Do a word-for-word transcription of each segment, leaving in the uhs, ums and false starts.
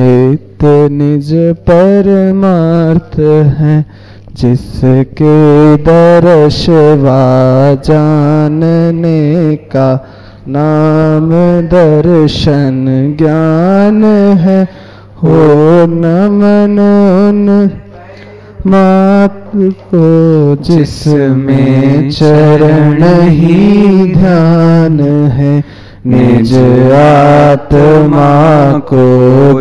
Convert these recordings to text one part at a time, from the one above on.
नित्य निज परमार्थ है, जिसके दर्शवा जानने का नाम दर्शन ज्ञान है। हो नमन माप को जिसमें चरण ही ध्यान है, निज आत्मा को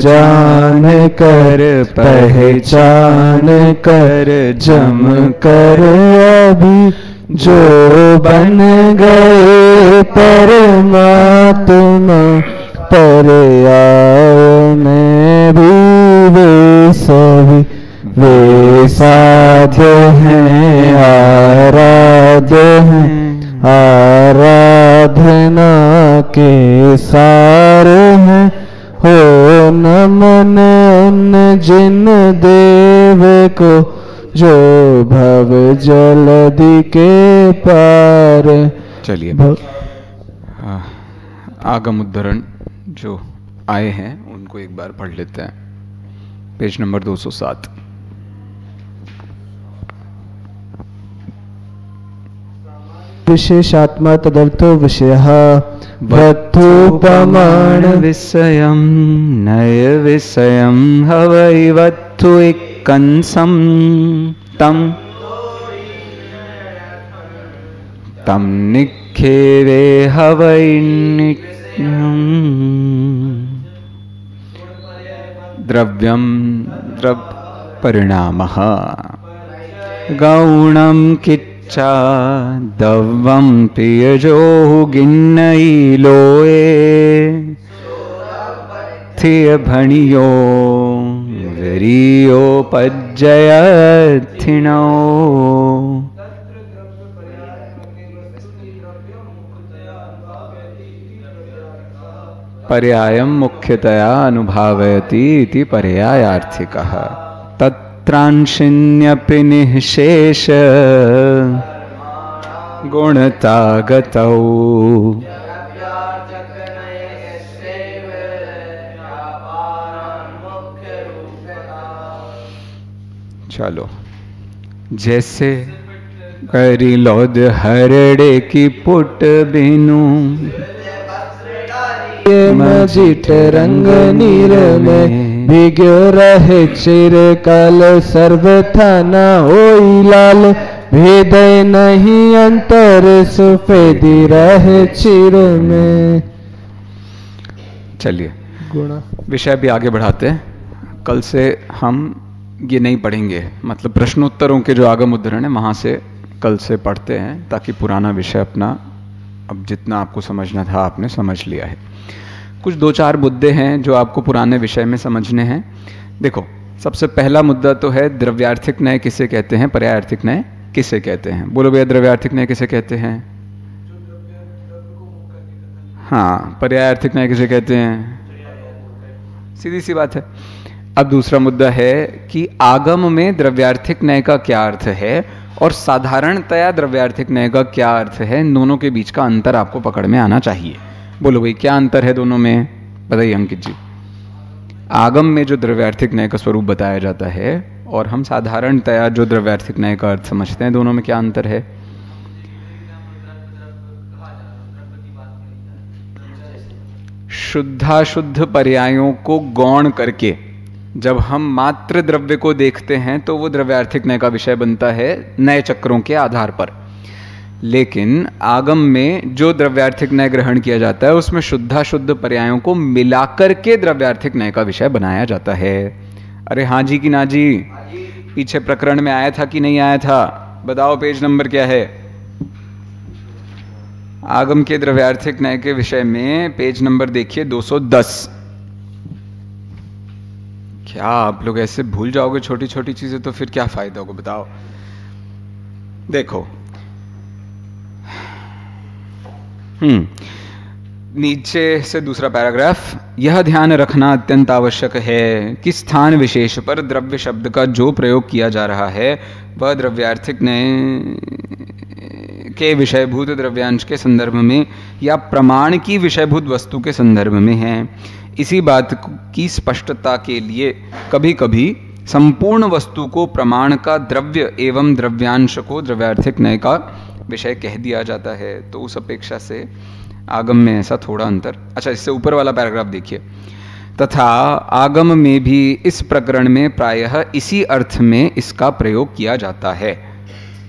जान कर पहचान कर जम कर अभी जो बन गए परमात्मा। पर्याय में भी वे सभी वे साध्य हैं, आराध्य हैं। आराधना के सार हैं। हो नमन उन जिन देव को, जो भव जलधि के पार। चलिए आगम उद्धरण जो आए हैं उनको एक बार पढ़ लेते हैं। पेज नंबर दो सौ सात। विशेषात्मा तदर्थो विषयः वत्थुपमाण विषयं नय विषयं हवै वत्थु कंसम तम तम निखेवे हवै। द्रव्यम द्रव परिणामः गौणम किच्चा दवम पियजो गिन्नई लोए थिय भणियो रियो पज्जयथिनो। पर्यायं मुख्यतया अनुभावयति इति पर्यायार्थिकः। तत्रांशिन्यपि निःशेष गुणता गतौ चलो। जैसे करी लोद हरड़े की पुट बिनु मजिठ रंग नीर में भिगो रहे चिरकाल। सर्वथा न होई लाल भेद नहीं अंतर सफेदी रहे चिर में। चलिए विषय भी आगे बढ़ाते हैं। कल से हम ये नहीं पढ़ेंगे, मतलब प्रश्नोत्तरों के जो आगम उद्धरण है वहाँ से कल से पढ़ते हैं, ताकि पुराना विषय अपना अब जितना आपको समझना था आपने समझ लिया है। कुछ दो चार मुद्दे हैं जो आपको पुराने विषय में समझने हैं। देखो सबसे पहला मुद्दा तो है द्रव्यार्थिक न्याय किसे कहते हैं, पर्यायार्थिक न्याय किसे कहते हैं। बोलो भैया द्रव्यार्थिक न्याय किसे कहते हैं। हाँ पर्यायार्थिक न्याय किसे कहते हैं, सीधी सी बात है। अब दूसरा मुद्दा है कि आगम में द्रव्यार्थिक न्याय का क्या अर्थ है और साधारणतया द्रव्यार्थिक न्याय का क्या अर्थ है, इन दोनों के बीच का अंतर आपको पकड़ में आना चाहिए। बोलो भाई क्या अंतर है दोनों में, बताइए अंकित जी। आगम में जो द्रव्यार्थिक न्याय का स्वरूप बताया जाता है और हम साधारणतया जो द्रव्यार्थिक न्याय का अर्थ समझते हैं, दोनों में क्या अंतर है। शुद्धाशुद्ध पर्यायों को गौण करके जब हम मात्र द्रव्य को देखते हैं तो वो द्रव्यार्थिक न्याय का विषय बनता है नए चक्रों के आधार पर। लेकिन आगम में जो द्रव्यार्थिक न्याय ग्रहण किया जाता है उसमें शुद्धाशुद्ध पर्यायों को मिलाकर के द्रव्यार्थिक न्याय का विषय बनाया जाता है। अरे हाँ जी कि ना जी, पीछे प्रकरण में आया था कि नहीं आया था, बताओ पेज नंबर क्या है। आगम के द्रव्यार्थिक न्याय के विषय में पेज नंबर देखिए दो सौ दस। क्या आप लोग ऐसे भूल जाओगे छोटी छोटी चीजें, तो फिर क्या फायदा होगा बताओ। देखो हम्म नीचे से दूसरा पैराग्राफ। यह ध्यान रखना अत्यंत आवश्यक है कि स्थान विशेष पर द्रव्य शब्द का जो प्रयोग किया जा रहा है वह द्रव्यार्थिक न्याय के विषयभूत द्रव्यांश के संदर्भ में या प्रमाण की विषयभूत वस्तु के संदर्भ में है। इसी बात की स्पष्टता के लिए कभी कभी संपूर्ण वस्तु को प्रमाण का द्रव्य एवं द्रव्यांश को द्रव्यार्थिक न्याय का विषय कह दिया जाता है। तो उस अपेक्षा से आगम में ऐसा थोड़ा अंतर। अच्छा, इससे ऊपर वाला पैराग्राफ देखिए। तथा आगम में भी इस प्रकरण में प्रायः इसी अर्थ में इसका प्रयोग किया जाता है।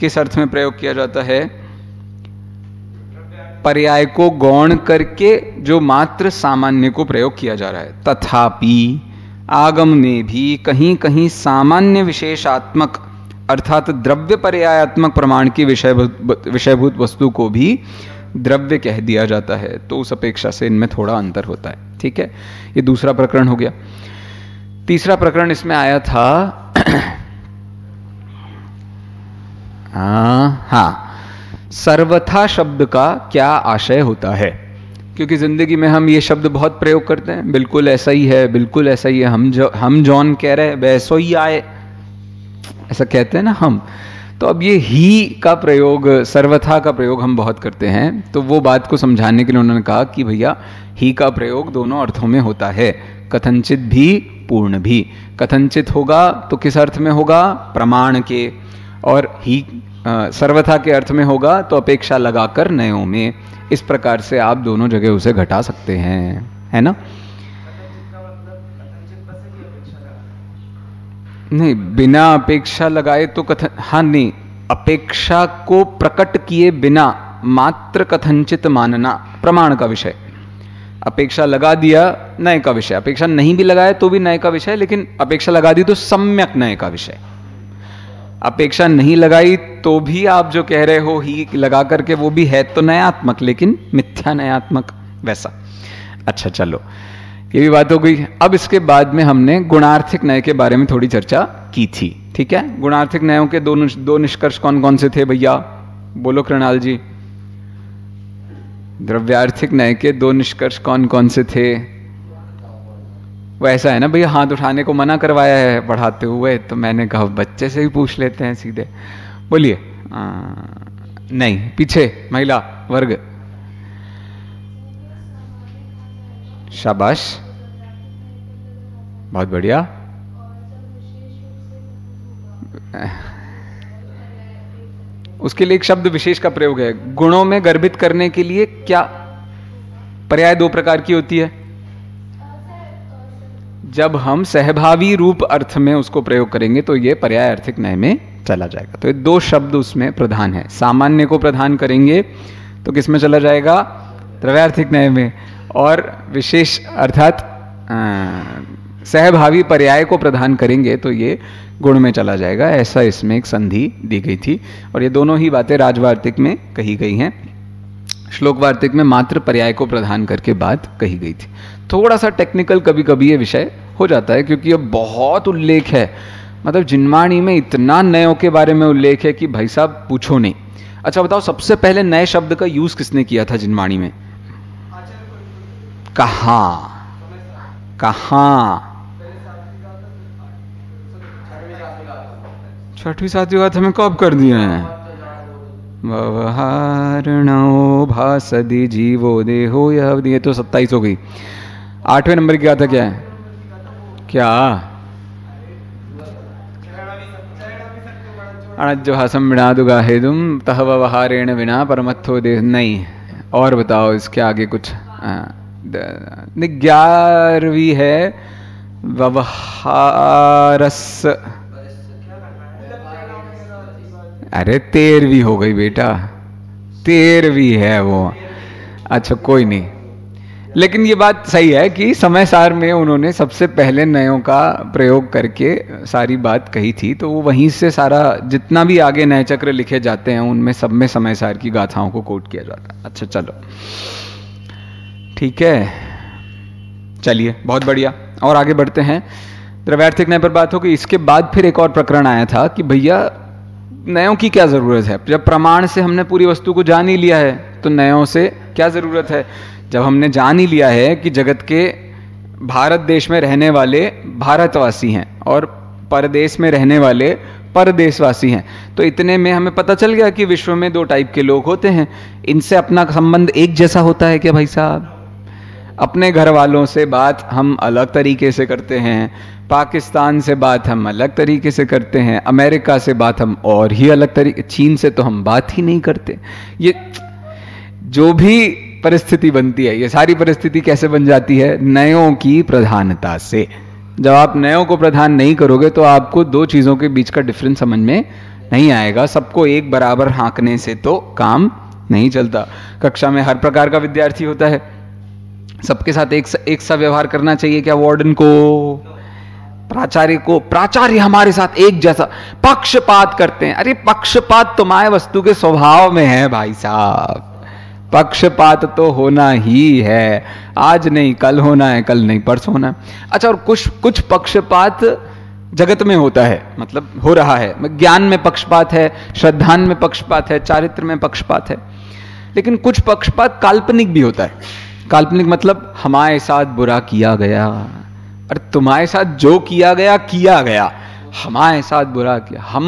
किस अर्थ में प्रयोग किया जाता है? पर्याय को गौण करके जो मात्र सामान्य को प्रयोग किया जा रहा है। तथापि आगम में भी कहीं कहीं सामान्य विशेषात्मक अर्थात द्रव्य पर्यायात्मक प्रमाण की विषय विषयभूत वस्तु को भी द्रव्य कह दिया जाता है। तो उस अपेक्षा से इनमें थोड़ा अंतर होता है। ठीक है, ये दूसरा प्रकरण हो गया। तीसरा प्रकरण इसमें आया था हाँ हाँ सर्वथा शब्द का क्या आशय होता है, क्योंकि ज़िंदगी में हम ये शब्द बहुत प्रयोग करते हैं। बिल्कुल ऐसा ही है, बिल्कुल ऐसा ही है, हम जो हम जॉन कह रहे हैं वैसो ही आए, ऐसा कहते हैं ना हम। तो अब ये ही का प्रयोग, सर्वथा का प्रयोग हम बहुत करते हैं। तो वो बात को समझाने के लिए उन्होंने कहा कि भैया ही का प्रयोग दोनों अर्थों में होता है, कथनचित भी पूर्ण भी। कथनचित होगा तो किस अर्थ में होगा? प्रमाण के। और ही आ, सर्वथा के अर्थ में होगा तो अपेक्षा लगाकर नयों में। इस प्रकार से आप दोनों जगह उसे घटा सकते हैं, है ना? नहीं, बिना अपेक्षा लगाए तो कथन, हाँ नहीं, अपेक्षा को प्रकट किए बिना मात्र कथनचित मानना प्रमाण का विषय, अपेक्षा लगा दिया नए का विषय, अपेक्षा नहीं भी लगाए तो भी नए का विषय, लेकिन अपेक्षा लगा दी तो सम्यक नए का विषय। अपेक्षा नहीं लगाई तो भी आप जो कह रहे हो ही लगा करके, वो भी है तो नयात्मक लेकिन मिथ्या नयात्मक, वैसा। अच्छा चलो, ये भी बात हो गई। अब इसके बाद में हमने गुणार्थिक न्याय के बारे में थोड़ी चर्चा की थी। ठीक है, गुणार्थिक न्यायों के दोनों दो निष्कर्ष कौन कौन से थे भैया? बोलो कृणाल जी, द्रव्यार्थिक न्याय के दो निष्कर्ष कौन कौन से थे? वैसा है ना भैया, हाथ उठाने को मना करवाया है पढ़ाते हुए, तो मैंने कहा बच्चे से ही पूछ लेते हैं सीधे। बोलिए। नहीं, पीछे महिला वर्ग, शाबाश, बहुत बढ़िया। उसके लिए एक शब्द विशेष का प्रयोग है। गुणों में गर्भित करने के लिए क्या पर्याय दो प्रकार की होती है, जब हम सहभावी रूप अर्थ में उसको प्रयोग करेंगे तो ये पर्याय अर्थिक न्याय में चला जाएगा। तो ये दो शब्द उसमें प्रधान है। सामान्य को प्रधान करेंगे तो किसमें चला जाएगा? द्रव्यार्थिक न्याय में। और विशेष अर्थात सहभावी पर्याय को प्रधान करेंगे तो ये गुण में चला जाएगा। ऐसा इसमें एक संधि दी गई थी। और ये दोनों ही बातें राजवार्तिक में कही गई हैं, श्लोकवार्तिक में मात्र पर्याय को प्रधान करके बात कही गई थी। थोड़ा सा टेक्निकल कभी कभी ये विषय हो जाता है, क्योंकि अब बहुत उल्लेख है। मतलब जिनवाणी में इतना नयों के बारे में उल्लेख है कि भाई साहब पूछो नहीं। अच्छा बताओ, सबसे पहले नए शब्द का यूज किसने किया था जिनवाणी में? कहाँ कहाँ? छठवीं सातवीं बात हमें कब कर दिया है? व्यवहारणो भासदि जीवो देहो, यह तो सत्ताईस हो गई। आठवें नंबर की गाथा क्या है? क्या अणज्जो हासम बिना दुगा हेदुम तह व्यवहारेण बिना परमत्थो देह, नहीं। और बताओ इसके आगे कुछ। ग्यारहवीं है व्यवहारस, अरे तेरहवीं हो गई बेटा, तेरहवीं है वो। अच्छा कोई नहीं, लेकिन ये बात सही है कि समय सार में उन्होंने सबसे पहले नयों का प्रयोग करके सारी बात कही थी। तो वो वहीं से सारा जितना भी आगे नए चक्र लिखे जाते हैं उनमें सब में समय सार की गाथाओं को कोट किया जाता है। अच्छा चलो ठीक है, चलिए बहुत बढ़िया। और आगे बढ़ते हैं। द्रव्यार्थिक न्याय पर बात होगी। इसके बाद फिर एक और प्रकरण आया था कि भैया नयों की क्या जरूरत है, जब प्रमाण से हमने पूरी वस्तु को जान ही लिया है तो नयों से क्या जरूरत है। जब हमने जान ही लिया है कि जगत के भारत देश में रहने वाले भारतवासी हैं और परदेश में रहने वाले परदेशवासी हैं, तो इतने में हमें पता चल गया कि विश्व में दो टाइप के लोग होते हैं। इनसे अपना संबंध एक जैसा होता है क्या भाई साहब? अपने घर वालों से बात हम अलग तरीके से करते हैं, पाकिस्तान से बात हम अलग तरीके से करते हैं, अमेरिका से बात हम और ही अलग तरीके, चीन से तो हम बात ही नहीं करते। ये जो भी परिस्थिति बनती है, ये सारी परिस्थिति कैसे बन जाती है? नयों की प्रधानता से। जब आप नयों को प्रधान नहीं करोगे तो आपको दो चीज़ों के बीच का डिफरेंस समझ में नहीं आएगा। सबको एक बराबर हाँकने से तो काम नहीं चलता। कक्षा में हर प्रकार का विद्यार्थी होता है, सबके साथ एक सा, एक सा व्यवहार करना चाहिए क्या? वार्डन को, प्राचार्य को, प्राचार्य हमारे साथ एक जैसा, पक्षपात करते हैं। अरे पक्षपात तुम्हारे वस्तु के स्वभाव में है भाई साहब, पक्षपात तो होना ही है। आज नहीं कल होना है, कल नहीं परसों होना है। अच्छा, और कुछ कुछ पक्षपात जगत में होता है, मतलब हो रहा है। ज्ञान में पक्षपात है, श्रद्धान में पक्षपात है, चारित्र में पक्षपात है, लेकिन कुछ पक्षपात काल्पनिक भी होता है। काल्पनिक मतलब हमारे साथ बुरा किया गया, और तुम्हारे साथ जो किया गया किया गया, हमारे साथ बुरा किया। हम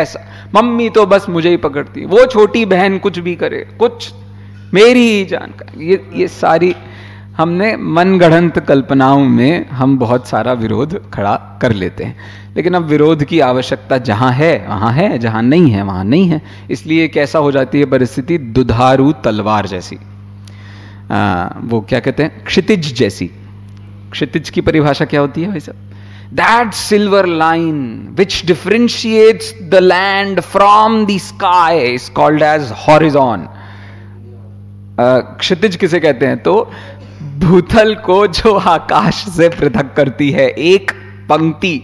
ऐसा, मम्मी तो बस मुझे ही पकड़ती, वो छोटी बहन कुछ भी करे, कुछ मेरी ही जानकारी। ये ये सारी हमने मनगढ़ंत कल्पनाओं में हम बहुत सारा विरोध खड़ा कर लेते हैं। लेकिन अब विरोध की आवश्यकता जहाँ है वहाँ है, जहाँ नहीं है वहाँ नहीं है। इसलिए कैसा हो जाती है परिस्थिति? दुधारू तलवार जैसी, आ, वो क्या कहते हैं, क्षितिज जैसी। क्षितिज की परिभाषा क्या होती है भाई साहब? That silver line which differentiates the land from the sky is called as horizon. क्षितिज किसे कहते हैं? तो भूतल को जो आकाश से पृथक करती है एक पंक्ति,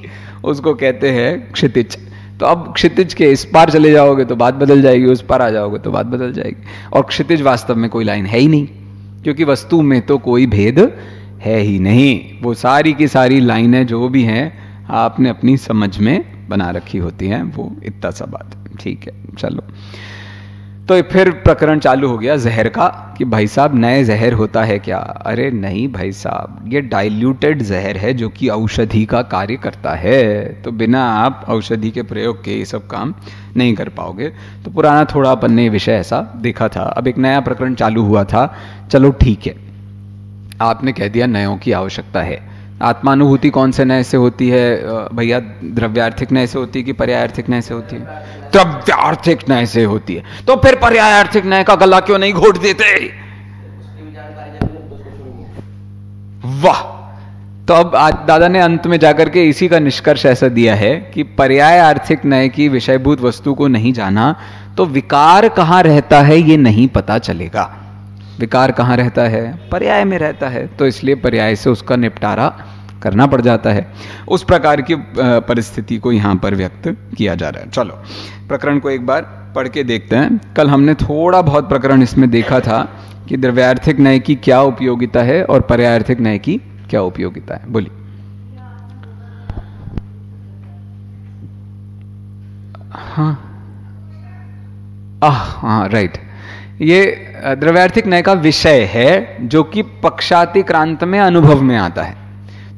उसको कहते हैं क्षितिज। तो अब क्षितिज के इस पार चले जाओगे तो बात बदल जाएगी, उस पार आ जाओगे तो बात बदल जाएगी। और क्षितिज वास्तव में कोई लाइन है ही नहीं, क्योंकि वस्तु में तो कोई भेद है ही नहीं। वो सारी की सारी लाइनें जो भी हैं आपने अपनी समझ में बना रखी होती हैं। वो इतना सा बात, ठीक है। चलो, तो फिर प्रकरण चालू हो गया जहर का कि भाई साहब नए जहर होता है क्या? अरे नहीं भाई साहब, ये डाइल्यूटेड जहर है जो कि औषधि का कार्य करता है। तो बिना आप औषधि के प्रयोग के ये सब काम नहीं कर पाओगे। तो पुराना थोड़ा अपन ने विषय ऐसा देखा था। अब एक नया प्रकरण चालू हुआ था। चलो ठीक है, आपने कह दिया नयों की आवश्यकता है। आत्मानुभूति कौन से नए से होती है भैया? द्रव्यार्थिक नए से होती है कि पर्यायार्थिक नए से होती है? द्रव्यार्थिक नए से होती है। तो फिर पर्यायार्थिक नए का गला क्यों नहीं घोट देते? वाह! तो अब दादा ने अंत में जाकर के इसी का निष्कर्ष ऐसा दिया है कि पर्यायार्थिक नए की विषयभूत वस्तु को नहीं जाना तो विकार कहां रहता है ये नहीं पता चलेगा। विकार कहाँ रहता है? पर्याय में रहता है। तो इसलिए पर्याय से उसका निपटारा करना पड़ जाता है। उस प्रकार की परिस्थिति को यहाँ पर व्यक्त किया जा रहा है। चलो प्रकरण को एक बार पढ़ के देखते हैं। कल हमने थोड़ा बहुत प्रकरण इसमें देखा था कि द्रव्यार्थिक न्याय की क्या उपयोगिता है और पर्यायार्थिक न्याय की क्या उपयोगिता है। बोलिए। हाँ हाँ राइट, ये द्रव्यार्थिक न्याय का विषय है जो कि पक्षातिक्रांत में अनुभव में आता है।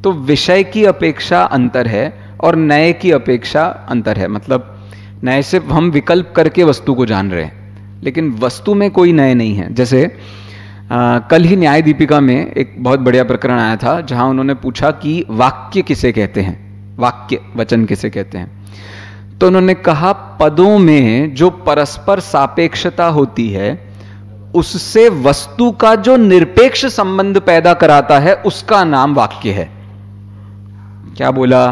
तो विषय की अपेक्षा अंतर है और न्याय की अपेक्षा अंतर है। मतलब न्याय से हम विकल्प करके वस्तु को जान रहे हैं, लेकिन वस्तु में कोई न्याय नहीं है। जैसे आ, कल ही न्याय दीपिका में एक बहुत बढ़िया प्रकरण आया था जहां उन्होंने पूछा कि वाक्य किसे कहते हैं, वाक्य वचन किसे कहते हैं। तो उन्होंने कहा पदों में जो परस्पर सापेक्षता होती है उससे वस्तु का जो निरपेक्ष संबंध पैदा कराता है उसका नाम वाक्य है। क्या बोला?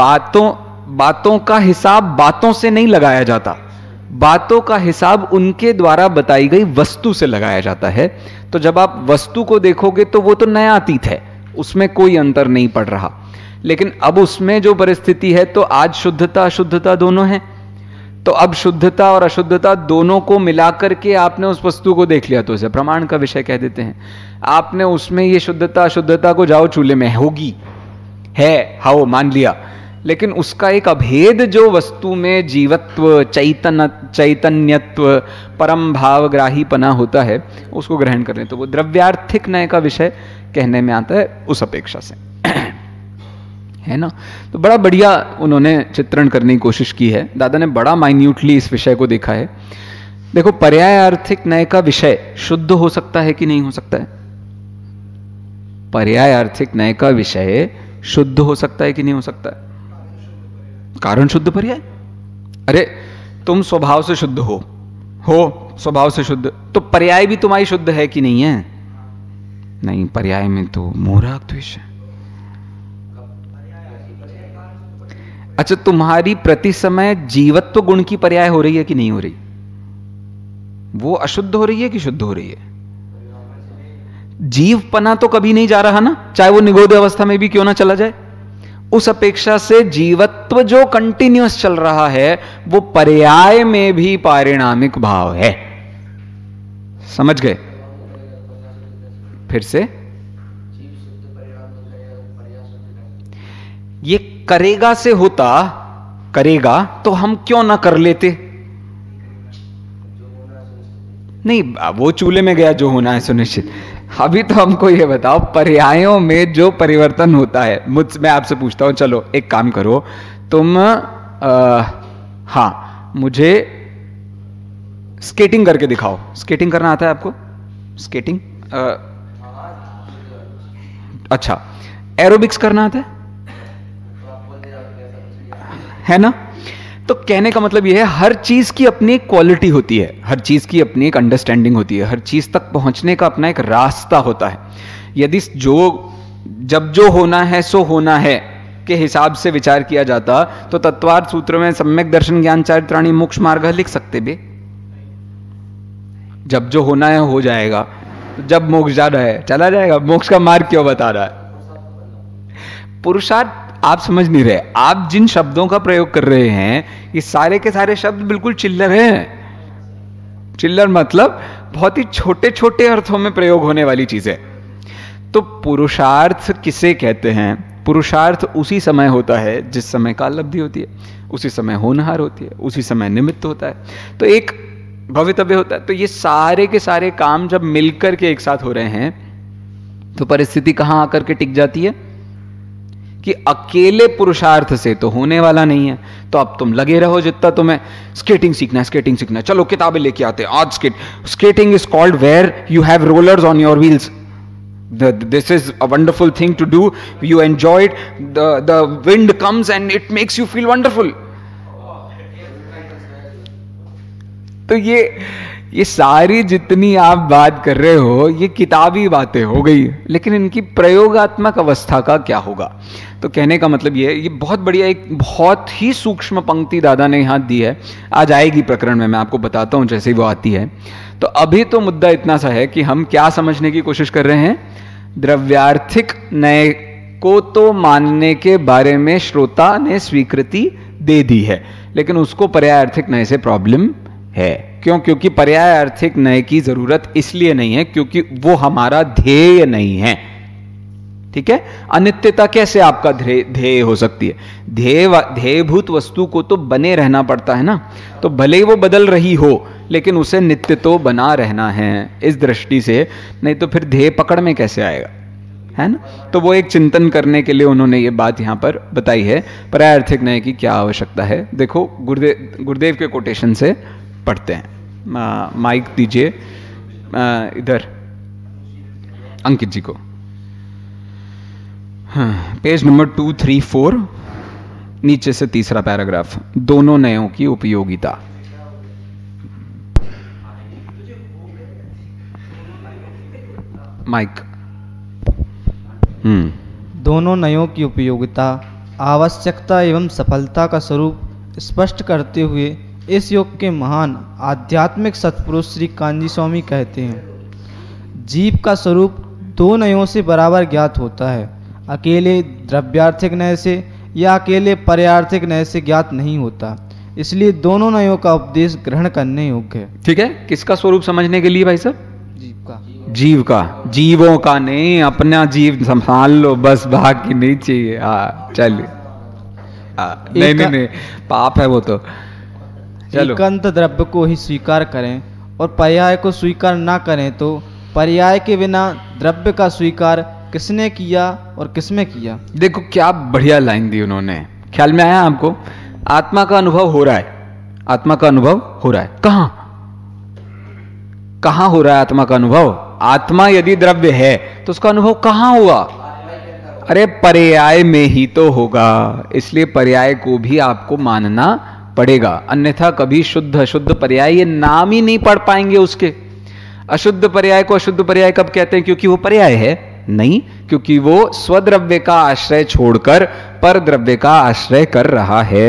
बातों बातों का हिसाब बातों से नहीं लगाया जाता, बातों का हिसाब उनके द्वारा बताई गई वस्तु से लगाया जाता है। तो जब आप वस्तु को देखोगे तो वो तो नया अतीत है, उसमें कोई अंतर नहीं पड़ रहा। लेकिन अब उसमें जो परिस्थिति है, तो आज शुद्धता अशुद्धता दोनों है। तो अब शुद्धता और अशुद्धता दोनों को मिलाकर के आपने उस वस्तु को देख लिया तो उसे प्रमाण का विषय कह देते हैं। आपने उसमें ये शुद्धता अशुद्धता को जाओ चूल्हे में होगी है हाओ मान लिया, लेकिन उसका एक अभेद जो वस्तु में जीवत्व, चैतन्य चैतन्यत्व, परम भावग्राहीपना होता है उसको ग्रहण करने, तो वो द्रव्यार्थिक न्याय का विषय कहने में आता है उस अपेक्षा से, है ना। तो बड़ा बढ़िया उन्होंने चित्रण करने की कोशिश की है। दादा ने बड़ा माइन्यूटली इस विषय को देखा है। देखो पर्यायार्थिक न्याय का विषय शुद्ध हो सकता है कि नहीं हो सकता है? पर्यायार्थिक न्याय का विषय शुद्ध हो सकता है कि नहीं हो सकता है? कारण शुद्ध पर्याय। अरे तुम स्वभाव से शुद्ध हो हो स्वभाव से शुद्ध, तो पर्याय भी तुम्हारी शुद्ध है कि नहीं है? नहीं, पर्याय में तो मोहराग द्वेष है। अच्छा, तुम्हारी प्रति समय जीवत्व गुण की पर्याय हो रही है कि नहीं हो रही? वो अशुद्ध हो रही है कि शुद्ध हो रही है? जीवपना तो कभी नहीं जा रहा ना, चाहे वो निगोद अवस्था में भी क्यों ना चला जाए। उस अपेक्षा से जीवत्व जो कंटिन्यूअस चल रहा है वो पर्याय में भी पारिणामिक भाव है। समझ गए? फिर से ये करेगा से होता, करेगा तो हम क्यों ना कर लेते? नहीं, वो चूल्हे में गया जो होना है सुनिश्चित। अभी तो हमको ये बताओ, पर्यायों में जो परिवर्तन होता है, मुझ मैं आपसे पूछता हूं, चलो एक काम करो तुम, हां मुझे स्केटिंग करके दिखाओ। स्केटिंग करना आता है आपको? स्केटिंग आ, अच्छा, एरोबिक्स करना आता है है ना? तो कहने का मतलब यह है, हर चीज की अपनी एक क्वालिटी होती है, हर चीज की अपनी एक अंडरस्टैंडिंग होती है, हर चीज तक पहुंचने का अपना एक रास्ता होता है। यदि जो जब जो होना है सो होना है के हिसाब से विचार किया जाता तो तत्वार्थ सूत्र में सम्यक दर्शन ज्ञान चारित्राणि मोक्ष मार्ग लिख सकते बे। जब जो होना है हो जाएगा, जब मोक्ष जा रहा है चला जाएगा, मोक्ष का मार्ग क्यों बता रहा है? पुरुषार्थ आप समझ नहीं रहे। आप जिन शब्दों का प्रयोग कर रहे हैं ये सारे के सारे शब्द बिल्कुल चिल्लर हैं। चिल्लर मतलब बहुत ही छोटे छोटे अर्थों में प्रयोग होने वाली चीजें। तो पुरुषार्थ किसे कहते हैं? पुरुषार्थ उसी समय होता है जिस समय काल लब्धि होती है, उसी समय होनहार होती है, उसी समय निमित्त होता है, तो एक भवितव्य होता है। तो ये सारे के सारे काम जब मिलकर के एक साथ हो रहे हैं तो परिस्थिति कहां आकर के टिक जाती है कि अकेले पुरुषार्थ से तो होने वाला नहीं है। तो अब तुम लगे रहो जितना तुम्हें स्केटिंग सीखना है, स्केटिंग सीखना है, चलो किताबें लेके आते हैं आज skate. Skating is called where you have rollers on your wheels, this is a wonderful thing to do, you enjoy it, the wind comes and it makes you feel wonderful. तो ये ये सारी जितनी आप बात कर रहे हो ये किताबी बातें हो गई, लेकिन इनकी प्रयोगात्मक अवस्था का क्या होगा? तो कहने का मतलब ये ये बहुत बढ़िया, एक बहुत ही सूक्ष्म पंक्ति दादा ने यहाँ दी है, आज आएगी प्रकरण में, मैं आपको बताता हूँ जैसे ही वो आती है। तो अभी तो मुद्दा इतना सा है कि हम क्या समझने की कोशिश कर रहे हैं? द्रव्यार्थिक न्याय को तो मानने के बारे में श्रोता ने स्वीकृति दे दी है, लेकिन उसको पर्यायार्थिक न्याय से प्रॉब्लम है। क्यों? क्योंकि पर्यायार्थिक न्याय की जरूरत इसलिए नहीं है क्योंकि वो हमारा ध्येय नहीं है। ठीक है? अनित्यता कैसे आपका ध्येय हो सकती है? ध्येय ध्येयभूत वस्तु को तो बने रहना पड़ता है ना, तो भले ही वो बदल रही हो लेकिन उसे नित्य तो बना रहना है इस दृष्टि से, नहीं तो फिर ध्येय पकड़ में कैसे आएगा, है ना? तो वो एक चिंतन करने के लिए उन्होंने ये बात यहां पर बताई है, पर्यायार्थिक न्याय की क्या आवश्यकता है। देखो गुरुदेव गुरुदेव के कोटेशन से पढ़ते हैं। माइक दीजिए इधर अंकित जी को। हाँ, page number two three four नीचे से तीसरा पैराग्राफ, दोनों नयों की उपयोगिता। माइक। हम्म दोनों नयों की उपयोगिता, आवश्यकता एवं सफलता का स्वरूप स्पष्ट करते हुए इस योग के महान आध्यात्मिक सत्पुरुष श्री कांजीस्वामी कहते हैं, जीव का स्वरूप दो नयों से बराबर ज्ञात होता है, अकेले द्रव्यार्थिक नय से या अकेले पर्यार्थिक नय से ज्ञात नहीं होता, इसलिए दोनों नयों का उपदेश ग्रहण करने योग्य है। ठीक है? किसका स्वरूप समझने के लिए भाई साहब? जीव का। जीव का, जीवों का नहीं, अपना जीव संभाल लो बस, भाग की नहीं चाहिए। हाँ चलिए, नहीं नहीं नहीं पाप है वो, तो एकांत द्रव्य को ही स्वीकार करें और पर्याय को स्वीकार ना करें। तो पर्याय के बिना द्रव्य का स्वीकार किसने किया और किसमें किया? देखो क्या बढ़िया लाइन दी उन्होंने, ख्याल में आया आपको? आत्मा का अनुभव हो रहा है, आत्मा का अनुभव हो रहा है, कहां कहां हो रहा है आत्मा का अनुभव? आत्मा यदि द्रव्य है तो उसका अनुभव कहाँ हुआ? अरे पर्याय में ही तो होगा, इसलिए पर्याय को भी आपको मानना पड़ेगा, अन्यथा कभी शुद्ध अशुद्ध पर्याय ये नाम ही नहीं पढ़ पाएंगे उसके। अशुद्ध पर्याय को अशुद्ध पर्याय कब कहते हैं? क्योंकि वो पर्याय है नहीं, क्योंकि वो स्वद्रव्य का आश्रय छोड़कर परद्रव्य का आश्रय कर रहा है।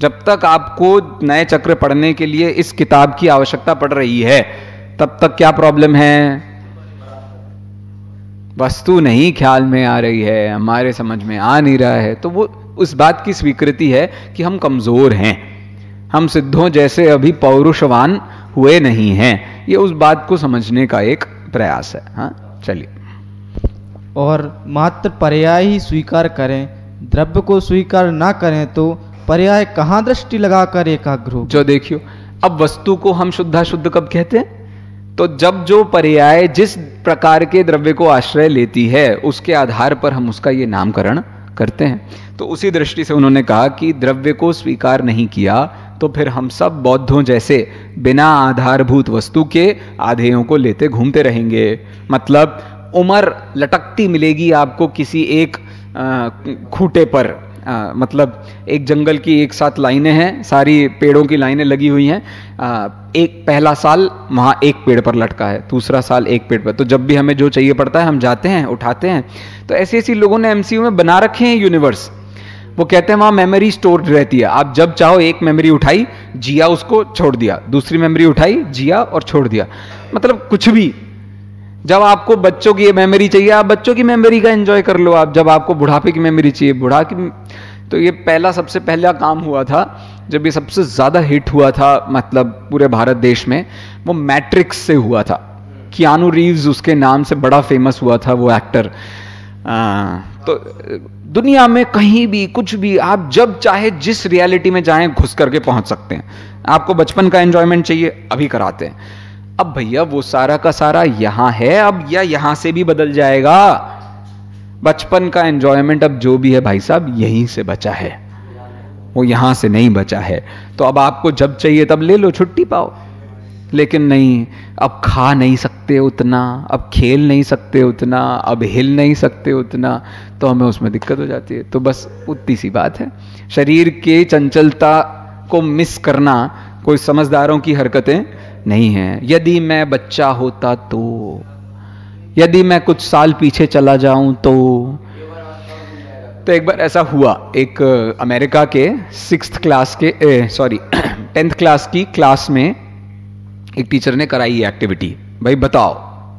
जब तक आपको नए चक्र पढ़ने के लिए इस किताब की आवश्यकता पड़ रही है तब तक क्या प्रॉब्लम है? वस्तु नहीं ख्याल में आ रही है, हमारे समझ में आ नहीं रहा है, तो वो उस बात की स्वीकृति है कि हम कमजोर हैं, हम सिद्धों जैसे अभी पौरुषवान हुए नहीं हैं। ये उस बात को समझने का एक प्रयास है। हाँ चलिए, और मात्र पर्याय ही स्वीकार करें, द्रव्य को स्वीकार ना करें तो पर्याय कहाँ दृष्टि लगाकर एकाग्र हो? जो देखियो, अब वस्तु को हम शुद्धा शुद्ध कब कहते हैं? तो जब जो पर्याय जिस प्रकार के द्रव्य को आश्रय लेती है उसके आधार पर हम उसका ये नामकरण करते हैं। तो उसी दृष्टि से उन्होंने कहा कि द्रव्य को स्वीकार नहीं किया तो फिर हम सब बौद्धों जैसे बिना आधारभूत वस्तु के आधेयों को लेते घूमते रहेंगे। मतलब उम्र लटकती मिलेगी आपको किसी एक खूंटे पर। आ, मतलब एक जंगल की एक साथ लाइनें हैं, सारी पेड़ों की लाइनें लगी हुई हैं, आ, एक पहला साल वहाँ एक पेड़ पर लटका है, दूसरा साल एक पेड़ पर। तो जब भी हमें जो चाहिए पड़ता है हम जाते हैं, उठाते हैं। तो ऐसे ऐसे लोगों ने एमसीयू में बना रखे हैं यूनिवर्स। वो कहते हैं वहाँ मेमोरी स्टोर्ड रहती है, आप जब चाहो एक मेमोरी उठाई, जिया, उसको छोड़ दिया, दूसरी मेमोरी उठाई, जिया और छोड़ दिया। मतलब कुछ भी, जब आपको बच्चों की ये मेमोरी चाहिए आप बच्चों की मेमोरी का एंजॉय कर लो, आप जब आपको बुढ़ापे की मेमोरी चाहिए बुढ़ा की। तो ये पहला सबसे पहला काम हुआ था जब ये सबसे ज़्यादा हिट हुआ था, मतलब पूरे भारत देश में, वो मैट्रिक्स से हुआ था। कियानू रीव्स उसके नाम से बड़ा फेमस हुआ था वो एक्टर। आ, तो दुनिया में कहीं भी कुछ भी आप जब चाहे जिस रियलिटी में जाएँ घुस करके पहुँच सकते हैं। आपको बचपन का एंजॉयमेंट चाहिए, अभी कराते हैं। अब भैया वो सारा का सारा यहाँ है, अब या यहाँ से भी बदल जाएगा। बचपन का एंजॉयमेंट अब जो भी है भाई साहब यहीं से बचा है, वो यहाँ से नहीं बचा है। तो अब आपको जब चाहिए तब ले लो, छुट्टी पाओ। लेकिन नहीं, अब खा नहीं सकते उतना, अब खेल नहीं सकते उतना, अब हिल नहीं सकते उतना, तो हमें उसमें दिक्कत हो जाती है। तो बस उतनी सी बात है। शरीर के चंचलता को मिस करना कोई समझदारों की हरकतें नहीं है। यदि मैं बच्चा होता तो, यदि मैं कुछ साल पीछे चला जाऊं तो। तो एक बार ऐसा हुआ, एक अमेरिका के सिक्स्थ क्लास के सॉरी टेंथ क्लास की क्लास में एक टीचर ने कराई एक्टिविटी। भाई बताओ,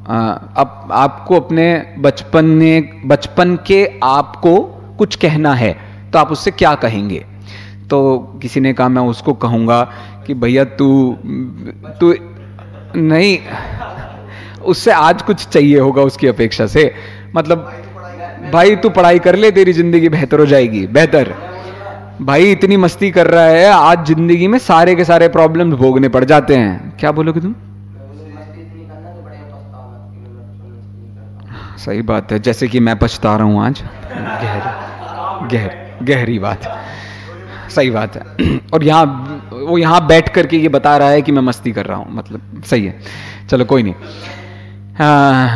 आ, अब आपको अपने बचपन ने बचपन के आपको कुछ कहना है तो आप उससे क्या कहेंगे? तो किसी ने कहा मैं उसको कहूँगा कि भैया तू तू नहीं, उससे आज कुछ चाहिए होगा उसकी अपेक्षा से। मतलब भाई तू पढ़ाई कर ले, तेरी ज़िंदगी बेहतर हो जाएगी। बेहतर भाई, इतनी मस्ती कर रहा है, आज ज़िंदगी में सारे के सारे प्रॉब्लम भोगने पड़ जाते हैं। क्या बोलोगे तुम? सही बात है, जैसे कि मैं पछता रहा हूँ आज। गहरी गहरी गहरी बात, सही बात है। और यहाँ वो यहाँ बैठ करके ये बता रहा है कि मैं मस्ती कर रहा हूँ। मतलब सही है, चलो कोई नहीं। आ,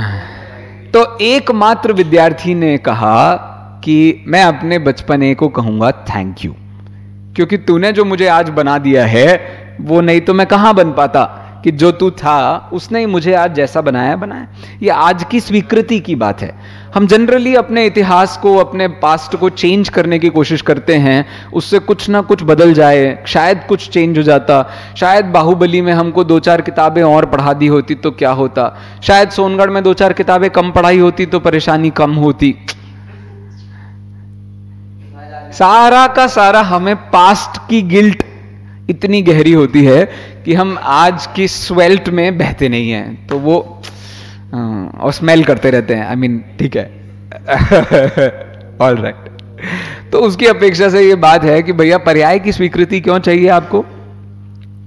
तो एकमात्र विद्यार्थी ने कहा कि मैं अपने बचपने को कहूँगा थैंक यू, क्योंकि तूने जो मुझे आज बना दिया है वो नहीं तो मैं कहाँ बन पाता, कि जो तू था उसने ही मुझे आज जैसा बनाया बनाया। ये आज की स्वीकृति की बात है। हम जनरली अपने इतिहास को, अपने पास्ट को चेंज करने की कोशिश करते हैं, उससे कुछ ना कुछ बदल जाए, शायद कुछ चेंज हो जाता, शायद बाहुबली में हमको दो चार किताबें और पढ़ा दी होती तो क्या होता, शायद सोनगढ़ में दो चार किताबें कम पढ़ाई होती तो परेशानी कम होती। सारा का सारा हमें पास्ट की गिल्ट इतनी गहरी होती है कि हम आज की स्वेल्ट में बहते नहीं हैं। तो वो और स्मेल करते रहते हैं, आई मीन ठीक है, ऑल राइट right. तो उसकी अपेक्षा से ये बात है कि भैया पर्याय की स्वीकृति क्यों चाहिए आपको?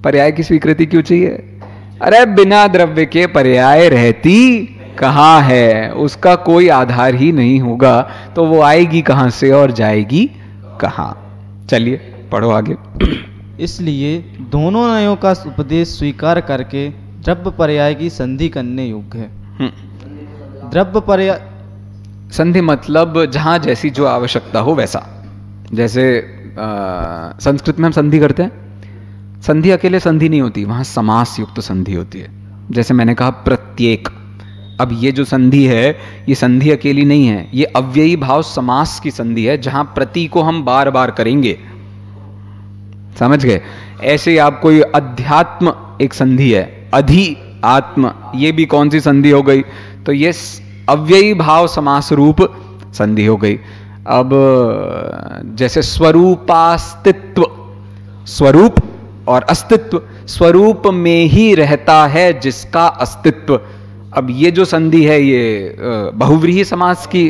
पर्याय की स्वीकृति क्यों चाहिए? अरे बिना द्रव्य के पर्याय रहती कहाँ है, उसका कोई आधार ही नहीं होगा तो वो आएगी कहाँ से और जाएगी कहाँ। चलिए पढ़ो आगे। इसलिए दोनों नयों का उपदेश स्वीकार करके द्रव्य पर्याय की संधि करने योग्य है। द्रव्य पर संधि मतलब जहाँ जैसी जो आवश्यकता हो वैसा। जैसे आ, संस्कृत में हम संधि करते हैं, संधि अकेले संधि नहीं होती, वहाँ समास युक्त संधि होती है। जैसे मैंने कहा प्रत्येक, अब ये जो संधि है ये संधि अकेली नहीं है, ये अव्ययी भाव समास की संधि है जहां प्रति को हम बार बार करेंगे। समझ गए? ऐसे ही आप कोई अध्यात्म एक संधि है, अधि आत्म, ये भी कौन सी संधि हो गई? तो ये अव्ययी भाव समास रूप संधि हो गई। अब जैसे स्वरूपास्तित्व, स्वरूप और अस्तित्व, स्वरूप में ही रहता है जिसका अस्तित्व। अब ये जो संधि है ये बहुव्रीहि समास की।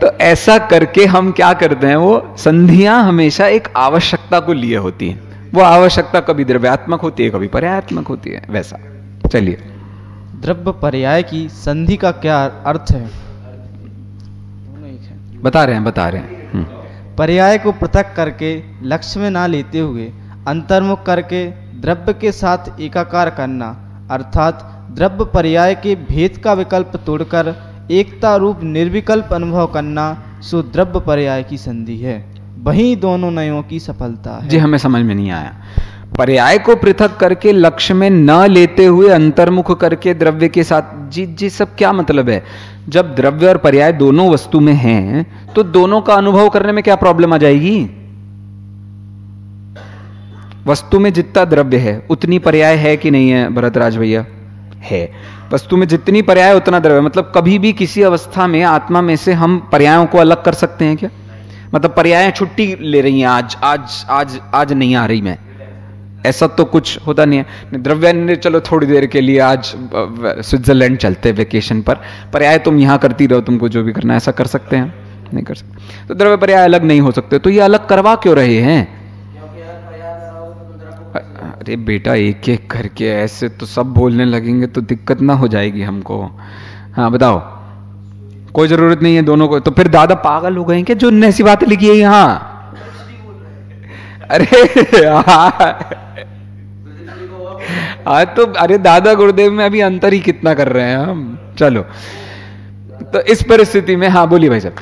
तो ऐसा करके हम क्या करते हैं, वो संधियां हमेशा एक आवश्यकता को लिए होती हैं, वो आवश्यकता कभी द्रव्यात्मक होती है कभी पर्यायात्मक होती है वैसा। चलिए, द्रव्य पर्याय की संधि का क्या अर्थ है? बता रहे हैं बता रहे हैं पर्याय को पृथक करके लक्ष्य में ना लेते हुए अंतर्मुख करके द्रव्य के साथ एकाकार करना, अर्थात द्रव्य पर्याय के भेद का विकल्प तोड़कर एकता रूप निर्विकल्प अनुभव करना, सो द्रव्य पर्याय की संधि है, वही दोनों नयों की सफलता है। जी हमें समझ में नहीं आया। पर्याय को पृथक करके लक्ष्य में न लेते हुए अंतर्मुख करके द्रव्य के साथ, जी जी सब क्या मतलब है? जब द्रव्य और पर्याय दोनों वस्तु में हैं तो दोनों का अनुभव करने में क्या प्रॉब्लम आ जाएगी? वस्तु में जितना द्रव्य है उतनी पर्याय है कि नहीं है भरतराज भैया? है। वस्तु में जितनी पर्याय उतना द्रव्य, मतलब कभी भी किसी अवस्था में आत्मा में से हम पर्यायों को अलग कर सकते हैं क्या? मतलब पर्याय छुट्टी ले रही हैं, आज आज आज आज नहीं आ रही मैं, ऐसा तो कुछ होता नहीं है। द्रव्य ने चलो थोड़ी देर के लिए आज स्विट्जरलैंड चलते वेकेशन पर, पर्याय तुम यहाँ करती रहो, तुमको जो भी करना है, ऐसा कर सकते हैं? नहीं कर सकते। तो द्रव्य पर्याय अलग नहीं हो सकते, तो ये अलग करवा क्यों रहे हैं? अरे बेटा एक एक करके, ऐसे तो सब बोलने लगेंगे तो दिक्कत ना हो जाएगी हमको। हाँ बताओ, कोई जरूरत नहीं है दोनों को। तो फिर दादा पागल हो गए क्या जो ऐसी बातें लिखी है यहाँ? अरे हाँ तो, अरे दादा गुरुदेव में अभी अंतर ही कितना कर रहे हैं हम। चलो, तो इस परिस्थिति में, हाँ बोलिए भाई साहब।